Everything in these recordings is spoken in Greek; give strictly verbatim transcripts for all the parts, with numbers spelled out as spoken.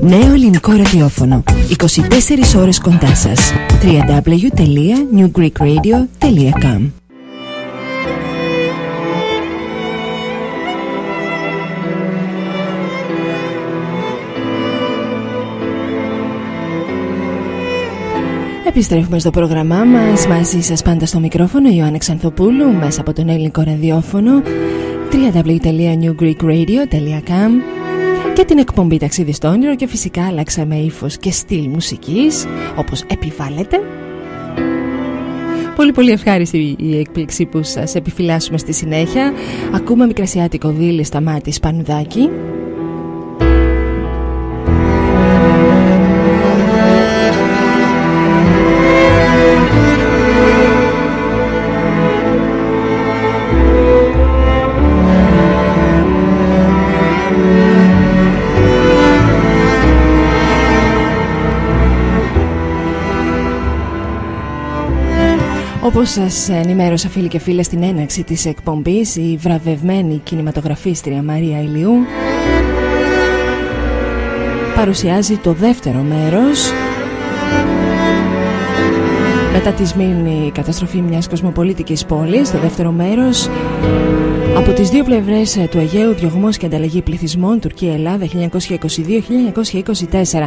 Νέο ελληνικό ραδιόφωνο, είκοσι τέσσερις ώρες κοντά σας. double-u double-u double-u τελεία new greek radio τελεία com. Επιστρέφουμε στο πρόγραμμά μας, μαζί σας πάντα στο μικρόφωνο Ioanna Xanthopoulou, μέσα από τον ελληνικό ραδιόφωνο double-u double-u double-u τελεία new greek radio τελεία com και την εκπομπή Ταξίδι στο Όνειρο, και φυσικά αλλάξαμε ύφος και στυλ μουσικής, όπως επιβάλλεται. Πολύ πολύ ευχάριστη η έκπληξη που σας επιφυλάσσουμε στη συνέχεια. Ακούμε μικρασιάτικο δίλη Σταμάτης Πανουδάκη. Όπως σας ενημέρωσα, φίλοι και φίλες, στην έναρξη της εκπομπής, η βραβευμένη κινηματογραφίστρια Μαρία Ηλιού παρουσιάζει το δεύτερο μέρος μετά τη σμήνη καταστροφή μιας κοσμοπολίτικης πόλης. Το δεύτερο μέρος από τις δύο πλευρές του Αιγαίου, διωγμός και ανταλλαγή πληθυσμών Τουρκία-Ελλάδα χίλια εννιακόσια είκοσι δύο με είκοσι είκοσι τέσσερα,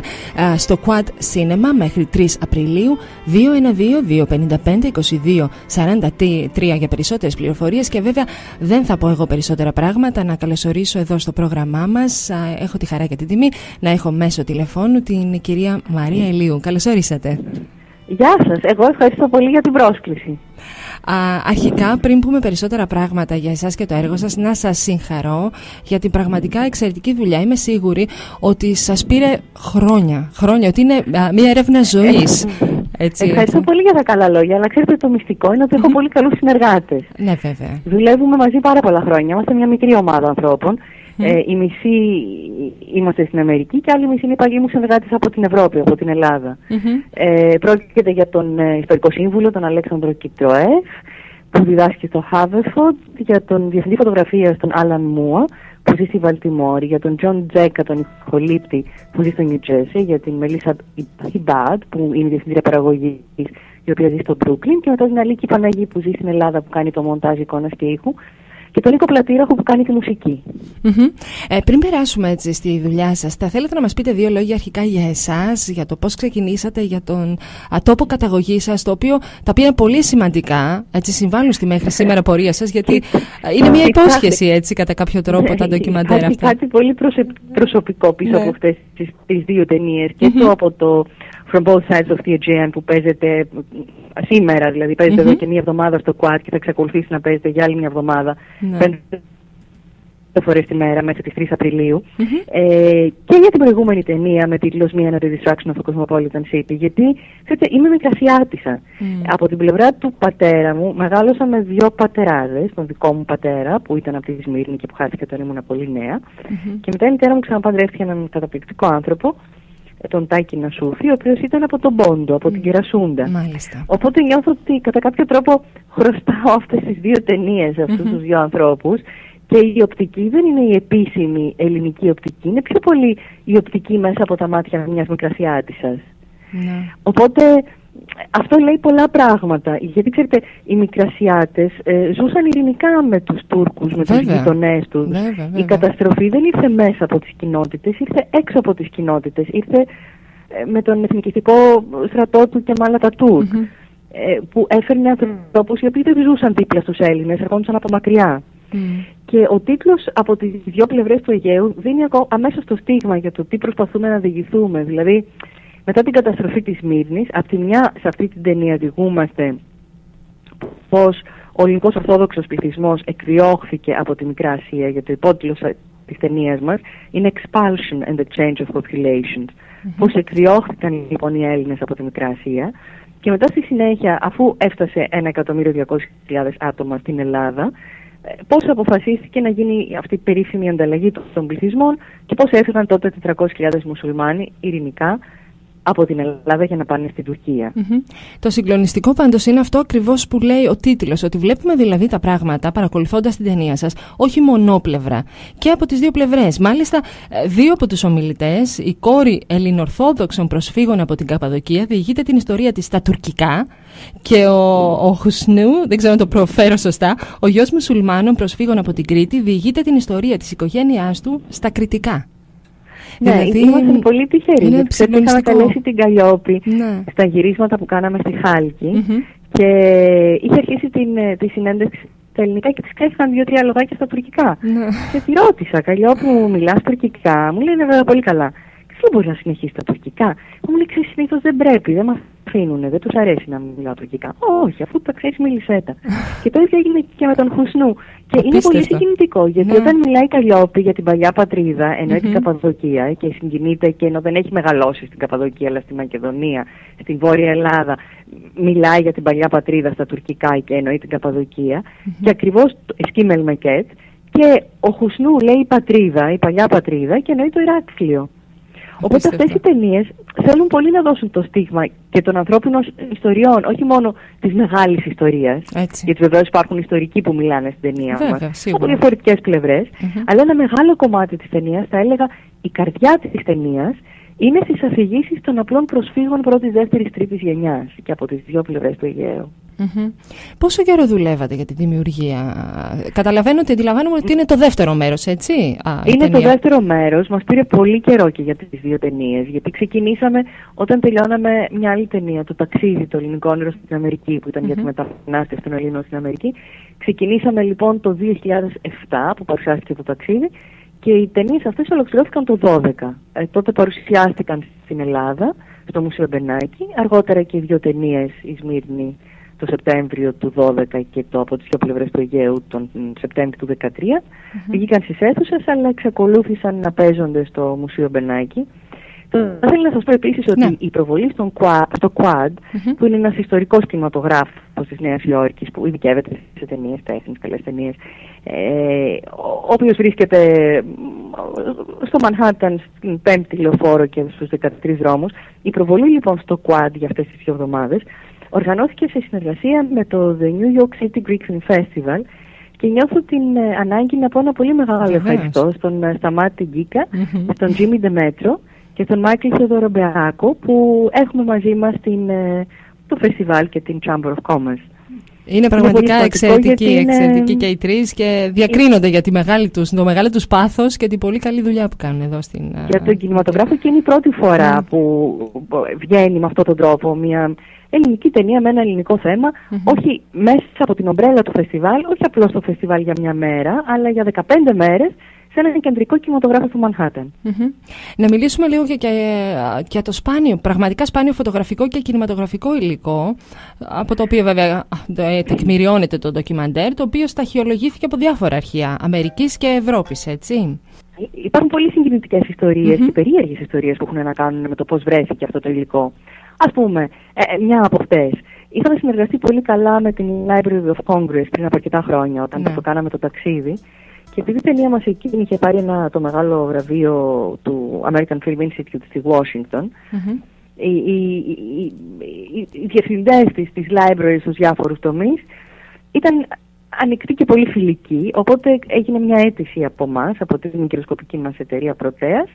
στο Quad Cinema μέχρι τρεις Απριλίου. Δύο ένα δύο, δύο πέντε πέντε, είκοσι δύο σαράντα τρία για περισσότερες πληροφορίες. Και βέβαια δεν θα πω εγώ περισσότερα πράγματα, να καλωσορίσω εδώ στο πρόγραμμά μας, έχω τη χαρά και την τιμή να έχω μέσω τηλεφώνου την κυρία Μαρία Ηλιού. Καλώς ορίσατε. Γεια σας, εγώ ευχαριστώ πολύ για την πρόσκληση. Α, αρχικά, πριν πούμε περισσότερα πράγματα για εσάς και το έργο σας, να σας συγχαρώ για την πραγματικά εξαιρετική δουλειά. Είμαι σίγουρη ότι σας πήρε χρόνια, χρόνια, ότι είναι α, μια έρευνα ζωής. Έτσι, ευχαριστώ έτσι. πολύ για τα καλά λόγια, αλλά ξέρετε το μυστικό είναι ότι έχω mm-hmm. πολύ καλούς συνεργάτες. Ναι, βέβαια. Δουλεύουμε μαζί πάρα πολλά χρόνια, είμαστε μια μικρή ομάδα ανθρώπων. Mm. Ε, οι μισοί είμαστε στην Αμερική και άλλοι μισοί είναι υπαλλήλοι μου συνεργάτες από την Ευρώπη, από την Ελλάδα. Mm-hmm. Ε, πρόκειται για τον ε, ιστορικό σύμβουλο, τον Αλέξανδρο Κιτρόεφ, που διδάσκει στο Χάβερφορντ, για τον διευθυντή φωτογραφίας, τον Άλαν Μουα, που ζει στη Βαλτιμόρη, για τον Τζον Τζέκα, τον ηχολήπτη, που ζει στο Νιου Τζέρσι, για την Μελίσσα Τιμπάτ, που είναι διευθυντήρια παραγωγής, η οποία ζει στο Μπρούκλιν, και μετά την Αλίκη Παναγή, που ζει στην Ελλάδα, που κάνει το μοντάζ εικόνας και ήχου, και τον Λίκο Πλατήραχο που κάνει τη μουσική. Mm-hmm. Ε, πριν περάσουμε έτσι στη δουλειά σας, θα θέλετε να μας πείτε δύο λόγια αρχικά για εσάς, για το πώς ξεκινήσατε, για τον τόπο καταγωγής σας, το οποίο τα οποία είναι πολύ σημαντικά, έτσι, συμβάλλουν στη μέχρι σήμερα πορεία σας, γιατί είναι μια υπόσχεση, έτσι, κατά κάποιο τρόπο, τα ντοκιμαντέρ αυτά. Κάτι πολύ προσωπικό πίσω από αυτές τις δύο ταινίες, και το από το From Both Sides of the Aegean που παίζεται σήμερα, δηλαδή παίζεται mm-hmm. εδώ και μία εβδομάδα στο Quad και θα εξακολουθήσει να παίζεται για άλλη μία εβδομάδα, mm-hmm. πέντε φορές τη μέρα μέχρι τις τρεις Απριλίου, mm-hmm. ε, και για την προηγούμενη ταινία με τίτλο «Me and the Destruction of the Cosmopolitan City», γιατί ξέρετε, είμαι μικρασιάτισσα. Mm-hmm. Από την πλευρά του πατέρα μου μεγάλωσα με δύο πατεράδες, τον δικό μου πατέρα που ήταν από τη Σμύρνη και που χάθηκα όταν ήμουν πολύ νέα, mm-hmm. και μετά η μητέρα μου ξαναπαντρεύτηκε έναν καταπληκτικό άνθρωπο, τον Τάκη Νασούφη, ο οποίος ήταν από τον Πόντο, από mm. την Κερασούντα. Μάλιστα. Οπότε νιώθω ότι κατά κάποιο τρόπο χρωστάω αυτές τις δύο ταινίες, αυτούς mm-hmm. τους δύο ανθρώπους, και η οπτική δεν είναι η επίσημη ελληνική οπτική, είναι πιο πολύ η οπτική μέσα από τα μάτια μιας μικρασιάτισσας. Mm. Οπότε αυτό λέει πολλά πράγματα, γιατί ξέρετε οι μικρασιάτες ε, ζούσαν ειρηνικά με τους Τούρκους, με βέβαια. τους γειτονές τους. Βέβαια, βέβαια. Η καταστροφή δεν ήρθε μέσα από τις κοινότητες, ήρθε έξω από τις κοινότητες, ήρθε ε, με τον εθνικιστικό στρατό του Κεμάλ Ατατούρκ, mm-hmm. ε, που έφερνε ανθρώπους οι οποίοι δεν ζούσαν δίπλα στους Έλληνες, ερχόντουσαν από μακριά. Mm. Και ο τίτλος από τις δύο πλευρές του Αιγαίου δίνει αμέσως το στίγμα για το τι προσπαθούμε να διηγηθούμε, δηλαδή. Μετά την καταστροφή της Σμύρνης, από τη μια σε αυτή την ταινία διηγούμαστε πως ο ελληνικός ορθόδοξος πληθυσμός εκδιώχθηκε από τη Μικρά Ασία, για το υπότιτλο της ταινίας μας είναι «Expulsion and the Change of Populations», mm-hmm. πως εκδιώχθηκαν λοιπόν οι Έλληνες από τη Μικρά Ασία, και μετά στη συνέχεια, αφού έφτασε ένα εκατομμύριο διακόσιες χιλιάδες άτομα στην Ελλάδα, πώς αποφασίστηκε να γίνει αυτή η περίφημη ανταλλαγή των πληθυσμών και πώς έφυγαν τότε τετρακόσιες χιλιάδες μουσουλμάνοι ειρηνικά από την Ελλάδα για να πάνε στην Τουρκία. Mm-hmm. Το συγκλονιστικό πάντως είναι αυτό ακριβώς που λέει ο τίτλος, ότι βλέπουμε δηλαδή τα πράγματα παρακολουθώντας την ταινία σας, όχι μονόπλευρα, και από τις δύο πλευρές. Μάλιστα, δύο από τους ομιλητές, η κόρη Ελληνορθόδοξων προσφύγων από την Καπαδοκία, διηγείται την ιστορία της στα τουρκικά, και ο, ο Χουσνού, δεν ξέρω αν το προφέρω σωστά, ο γιος μουσουλμάνων προσφύγων από την Κρήτη, διηγείται την ιστορία της οικογένειάς του στα κρητικά. Ναι, δηλαδή, ήμασταν πολύ τυχεροί. Είχαμε καλέσει την Καλλιόπη, ναι, στα γυρίσματα που κάναμε στη Χάλκη, mm-hmm, και είχε αρχίσει την, τη συνέντευξη στα ελληνικά και φυσικά είχαν δύο-τρία λογάκια στα τουρκικά. Ναι. Και τη ρώτησα, Καλλιόπη, μου μιλάς τουρκικά? Μου λέει, ναι, βέβαια, πολύ καλά. Δεν μπορεί να συνεχίσει τα τουρκικά. Μου λέει, ξέρεις, συνήθως δεν πρέπει, δεν μας αφήνουνε, δεν τους αρέσει να μιλάω τουρκικά. Όχι, αφού τα ξέρεις, μίλησέ τα. Και το ίδιο έγινε και με τον Χουσνού. Και είναι πολύ συγκινητικό, γιατί ναι, όταν μιλάει η Καλλιόπη για την παλιά πατρίδα, ενώ mm-hmm, την Καπαδοκία, και συγκινείται, και ενώ δεν έχει μεγαλώσει στην Καπαδοκία, αλλά στη Μακεδονία, στην Βόρεια Ελλάδα, μιλάει για την παλιά πατρίδα στα τουρκικά και εννοεί την Καπαδοκία, mm-hmm, και ακριβώς σκήμελ μεκέτ, και ο Χουσνού λέει η πατρίδα, η παλιά πατρίδα, και εννοεί το Ηράκλειο. Οπότε αυτές οι ταινίες θέλουν πολύ να δώσουν το στίγμα και των ανθρώπινων ιστοριών, όχι μόνο της μεγάλης ιστορίας. Έτσι. Γιατί βεβαίως υπάρχουν ιστορικοί που μιλάνε στην ταινία μας από διαφορετικές πλευρές. Mm-hmm. Αλλά ένα μεγάλο κομμάτι της ταινίας, θα έλεγα η καρδιά της ταινίας, είναι στις αφηγήσεις των απλών προσφύγων πρώτης, δεύτερης, τρίτης γενιάς και από τις δύο πλευρές του Αιγαίου. Mm-hmm. Πόσο καιρό δουλεύατε για τη δημιουργία? Καταλαβαίνω ότι αντιλαμβάνομαι ότι είναι το δεύτερο μέρος, έτσι? Α, είναι το δεύτερο μέρος. Μας πήρε πολύ καιρό και για τις δύο ταινίες. Γιατί ξεκινήσαμε όταν τελειώναμε μια άλλη ταινία, το Ταξίδι, το ελληνικό όνειρο στην Αμερική, που ήταν mm-hmm, για τη μετανάστευση των Ελλήνων στην Αμερική. Ξεκινήσαμε λοιπόν το δύο χιλιάδες επτά που παρουσιάστηκε το Ταξίδι. Και οι ταινίες αυτές ολοκληρώθηκαν το δύο χιλιάδες δώδεκα. Ε, τότε παρουσιάστηκαν στην Ελλάδα, στο Μουσείο Μπενάκη. Αργότερα και οι δύο ταινίες, η Σμύρνη το Σεπτέμβριο του δύο χιλιάδες δώδεκα και το Από τις δύο πλευρές του Αιγαίου τον Σεπτέμβριο του δύο χιλιάδες δεκατρία. Mm-hmm. Βγήκαν στις αίθουσες, αλλά εξακολούθησαν να παίζονται στο Μουσείο Μπενάκη. Mm-hmm. Θα θέλω να σας πω επίσης ότι yeah, η προβολή στον Quad, στο Quad, mm-hmm, που είναι ένας ιστορικός κινηματογράφος της Νέας Υόρκης, που ειδικεύεται σε ταινίες τέχνης, καλές ταινίες, ε, όποιος βρίσκεται στο Manhattan, στην πέμπτη λεωφόρο και στους δεκατρείς δρόμους. Η προβολή λοιπόν στο Quad για αυτές τις δύο εβδομάδες οργανώθηκε σε συνεργασία με το The New York City Greek Film Festival, και νιώθω την ε, ανάγκη να πω ένα πολύ μεγάλο ευχαριστώ στον ε, Σταμάτη Γκίκα, mm-hmm, στον Τζίμι Ντεμέτρο και τον Μάικλ Θεοδωροπιάκο, που έχουμε μαζί μας την, ε, το φεστιβάλ και την Chamber of Commerce. Είναι πραγματικά είναι εξαιρετικοί, είναι... εξαιρετικοί και οι τρεις, και διακρίνονται για τη μεγάλη τους, το μεγάλο τους πάθος και την πολύ καλή δουλειά που κάνουν εδώ στην... Για τον κινηματογράφο, και είναι η πρώτη φορά mm. που βγαίνει με αυτόν τον τρόπο μια ελληνική ταινία με ένα ελληνικό θέμα, mm-hmm, όχι μέσα από την ομπρέλα του φεστιβάλ, όχι απλώς το φεστιβάλ για μια μέρα, αλλά για δεκαπέντε μέρες, σε έναν κεντρικό κινηματογράφο του Μανχάταν. Mm-hmm. Να μιλήσουμε λίγο και για το σπάνιο, πραγματικά σπάνιο φωτογραφικό και κινηματογραφικό υλικό, από το οποίο βέβαια τεκμηριώνεται το ντοκιμαντέρ, το οποίο σταχυολογήθηκε από διάφορα αρχεία Αμερικής και Ευρώπης, έτσι. Υπάρχουν πολύ συγκινητικές ιστορίες, mm-hmm, και περίεργες ιστορίες που έχουν να κάνουν με το πώς βρέθηκε αυτό το υλικό. Ας πούμε, ε, μια από αυτές. Είχαμε συνεργαστεί πολύ καλά με την Library of Congress πριν από αρκετά χρόνια, όταν yeah. το κάναμε το Ταξίδι. Και επειδή η ταινία μας εκείνη είχε πάρει ένα, το μεγάλο βραβείο του American Film Institute στη Washington, mm-hmm, οι, οι, οι, οι, οι διευθυντές της, της library στους διάφορους τομείς ήταν ανοιχτοί και πολύ φιλικοί, οπότε έγινε μια αίτηση από μας, από την μικροσκοπική μας εταιρεία Προτέας,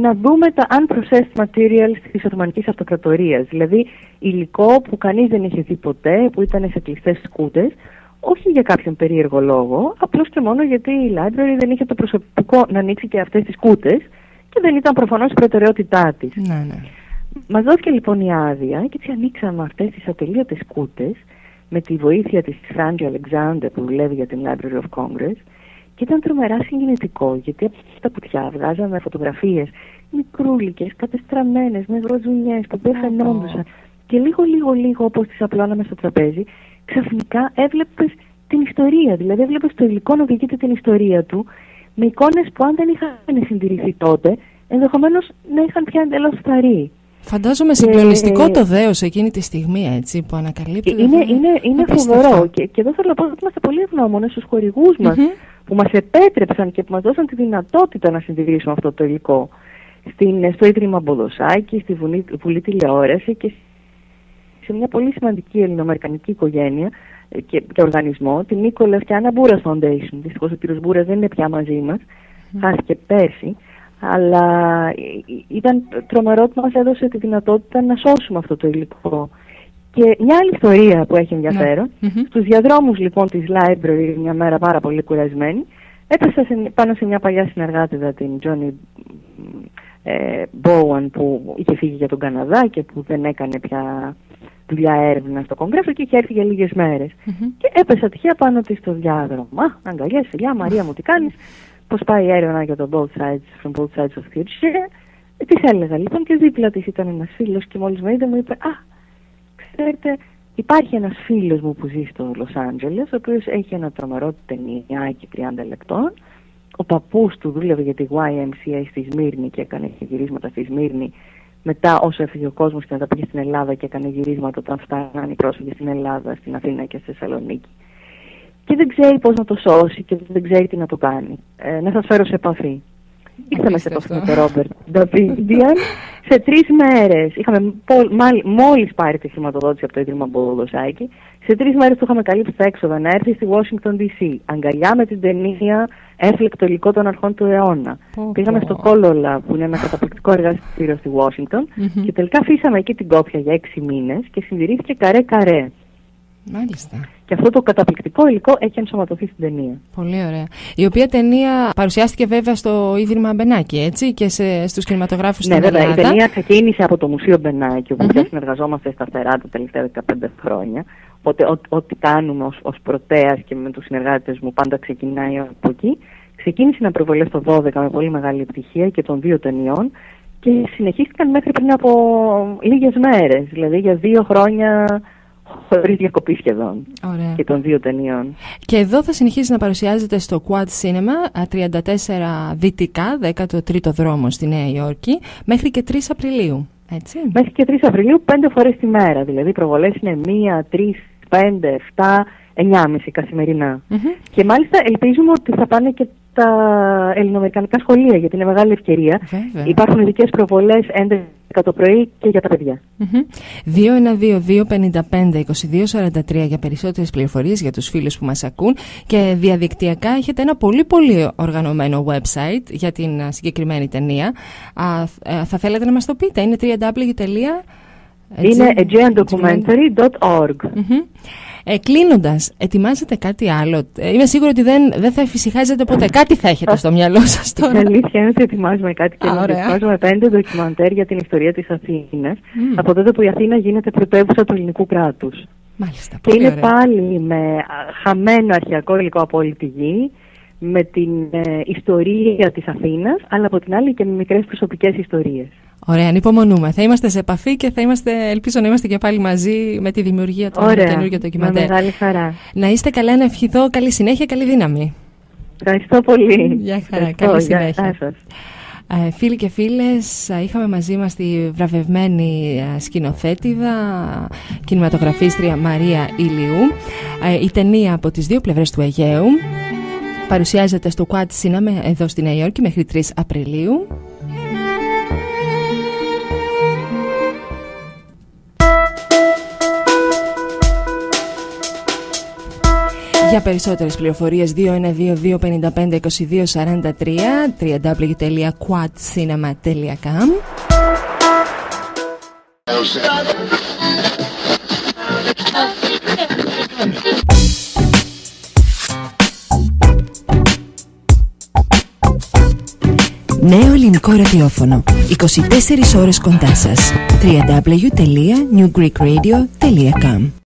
να δούμε τα unprocessed materials της Οθωμανικής Αυτοκρατορίας, δηλαδή υλικό που κανείς δεν είχε δει ποτέ, που ήταν σε κλειστές σκούτες, όχι για κάποιον περίεργο λόγο, απλώς και μόνο γιατί η library δεν είχε το προσωπικό να ανοίξει και αυτές τις κούτες και δεν ήταν προφανώς η προτεραιότητά της. Ναι, ναι. Μας δόθηκε λοιπόν η άδεια και έτσι ανοίξαμε αυτές τις ατελείωτες κούτες με τη βοήθεια της Franji Αλέξανδρου, που δουλεύει για την Library of Congress, και ήταν τρομερά συγκινητικό, γιατί από τα κουτιά βγάζαμε φωτογραφίες μικρούλικες, κατεστραμμένες, με βροζουνιές που πέφτανόντουσαν, και λίγο λίγο λίγο όπως τις απλώναμε στο τραπέζι, ξαφνικά έβλεπες την ιστορία, δηλαδή έβλεπες το υλικό να οδηγείται την ιστορία του με εικόνες που αν δεν είχαν συντηρηθεί τότε, ενδεχομένως να είχαν πια εντελώς φθαρεί. Φαντάζομαι συγκλονιστικό ε, το δέος εκείνη τη στιγμή, έτσι, που ανακαλύπτεται. Είναι, είναι, είναι φοβερό, και, και εδώ θέλω να πω ότι είμαστε πολύ ευγνώμονες στους χορηγούς μας, mm-hmm, που μας επέτρεψαν και που μας δώσαν τη δυνατότητα να συντηρήσουμε αυτό το υλικό. στην, στο Ίδρυμα Μποδοσάκη, στη Βουλή, Βουλή Τηλεόραση και σε μια πολύ σημαντική ελληνοαμερικανική οικογένεια και, και οργανισμό, την Nicholas and Anna Bouras Foundation. Δυστυχώς ο κύριος Μπούρα δεν είναι πια μαζί μας, mm. χάθηκε πέρσι, αλλά ήταν τρομερό ότι μας έδωσε τη δυνατότητα να σώσουμε αυτό το υλικό. Και μια άλλη ιστορία που έχει ενδιαφέρον, ναι. Στους διαδρόμους λοιπόν της Library, μια μέρα πάρα πολύ κουρασμένη, έπεσα σε, πάνω σε μια παλιά συνεργάτηδα, την Johnny ε, Bowen, που είχε φύγει για τον Καναδά και που δεν έκανε πια δουλειά έρευνα στο Κογκρέσο και είχε έρθει για λίγες μέρες. Mm-hmm. Και έπεσα τυχαία πάνω της στο διάδρομο. Μα, αγκαλιές, φιλιά, Μαρία μου, τι κάνεις, πώς πάει η έρευνα για το both sides, from both sides of future. Της έλεγα λοιπόν και δίπλα της ήταν ένας φίλος και μόλις με είδε μου είπε, α, ξέρετε, υπάρχει ένας φίλος μου που ζει στο Λος Άντζελες, ο οποίος έχει ένα τρομερό ταινιάκι τριάντα λεπτών. Ο παππούς του δούλευε για τη Γουάι Εμ Σι Έι στη Σμύρνη και έκανε γυρίσματα στη Σμύρνη. Μετά, όσο έφυγε ο κόσμος και να τα πήγε στην Ελλάδα, και έκανε γυρίσματα όταν φτάναν οι πρόσφυγες στην Ελλάδα, στην Αθήνα και στη Θεσσαλονίκη. Και δεν ξέρει πώς να το σώσει και δεν ξέρει τι να το κάνει. Ε, να σας φέρω σε επαφή. Ήρθαμε σε επαφή με τον Ρόμπερτ Νταβίδιαν σε τρεις μέρες. Είχαμε μόλις πάρει τη χρηματοδότηση από το Ίδρυμα Μποδοσάκη. Σε τρεις μέρες του είχαμε καλύψει τα έξοδα να έρθει στη Ουάσινγκτον Ντι Σι. Αγκαλιά με την ταινία, έφλεκτο υλικό των αρχών του αιώνα. Okay. Πήγαμε στο Κόλολα, που είναι ένα καταπληκτικό εργαστήριο στη Ουάσινγκτον, mm-hmm. και τελικά αφήσαμε εκεί την κόπια για έξι μήνες και συντηρήθηκε καρέ-καρέ. Μάλιστα. Και αυτό το καταπληκτικό υλικό έχει ενσωματωθεί στην ταινία. Πολύ ωραία. Η οποία ταινία παρουσιάστηκε βέβαια στο Ίδρυμα Μπενάκη, έτσι, και σε, στους κινηματογράφους ναι, στην Ελλάδα. Ναι, βέβαια. Η ταινία ξεκίνησε από το Μουσείο Μπενάκη, όπου mm-hmm. συνεργαζόμαστε σταθερά τα τελευταία δεκαπέντε χρόνια. Οπότε, ό, ό,τι κάνουμε ως, ως Πρωτέας και με τους συνεργάτες μου, πάντα ξεκινάει από εκεί. Ξεκίνησε να προβολές το δώδεκα με πολύ μεγάλη επιτυχία και των δύο ταινιών. Και συνεχίστηκαν μέχρι πριν από λίγες μέρες, δηλαδή για δύο χρόνια. Χωρίς διακοπή σχεδόν. Ωραία. Και των δύο ταινιών. Και εδώ θα συνεχίσει να παρουσιάζεται στο Quad Cinema, τριάντα τέσσερα Δυτικά, δέκατο τρίτο δρόμο στη Νέα Υόρκη, μέχρι και τρεις Απριλίου. Έτσι. Μέχρι και τρεις Απριλίου, πέντε φορές τη μέρα. Δηλαδή οι προβολές είναι μία, τρεις, πέντε, εφτά, εννιάμιση καθημερινά. Mm-hmm. Και μάλιστα ελπίζουμε ότι θα πάνε και τα ελληνοαμερικανικά σχολεία, γιατί είναι μεγάλη ευκαιρία. Βέβαια. Υπάρχουν ειδικές προβολές έντεκα το πρωί και για τα παιδιά. δύο ένα δύο, δύο πέντε πέντε, δύο δύο τέσσερα τρία για περισσότερες πληροφορίες για τους φίλους που μας ακούν. Και διαδικτυακά έχετε ένα πολύ πολύ οργανωμένο website για την συγκεκριμένη ταινία. Α, θα θέλετε να μας το πείτε. Είναι double-u double-u double-u τελεία aegean documentary τελεία org. Είναι aegean documentary τελεία org. Mm-hmm. Ε, κλείνοντας, ετοιμάζετε κάτι άλλο? Είμαι σίγουρη ότι δεν, δεν θα εφησυχάζετε ποτέ. Κάτι θα έχετε στο μυαλό σας τώρα. Η αλήθεια είναι ότι ετοιμάζουμε κάτι και να ετοιμάζουμε πέντε ντοκιμαντέρ για την ιστορία της Αθήνας. Mm. Από τότε που η Αθήνα γίνεται πρωτεύουσα του ελληνικού κράτους. Μάλιστα, και είναι ωραία. Πάλι με χαμένο αρχαιακό υλικό από όλη τη γη, με την ε, ιστορία της Αθήνας, αλλά από την άλλη και με μικρές προσωπικές ιστορίες. Ωραία, ανυπομονούμε. Θα είμαστε σε επαφή και θα είμαστε, ελπίζω να είμαστε και πάλι μαζί με τη δημιουργία των καινούργιων ντοκιμαντέρ. Μεγάλη χαρά. Να είστε καλά, να ευχηθώ. Καλή συνέχεια, καλή δύναμη. Ευχαριστώ πολύ. Γεια χαρά, ευχαριστώ, καλή συνέχεια. Φίλοι και φίλες, είχαμε μαζί μας τη βραβευμένη σκηνοθέτηδα, κινηματογραφίστρια Μαρία Ηλιού. Η ταινία από τις δύο πλευρές του Αιγαίου παρουσιάζεται στο Quad Cinema εδώ στη Νέα Υόρκη μέχρι τρεις Απριλίου. Για περισσότερες πληροφορίες δύο ένα δύο, δύο πέντε πέντε, δύο δύο τέσσερα τρία, double-u double-u double-u τελεία quad cinema τελεία com. Νέο ελληνικό ραδιόφωνο, είκοσι τέσσερις ώρες κοντά σας, double-u double-u double-u τελεία new greek radio τελεία com.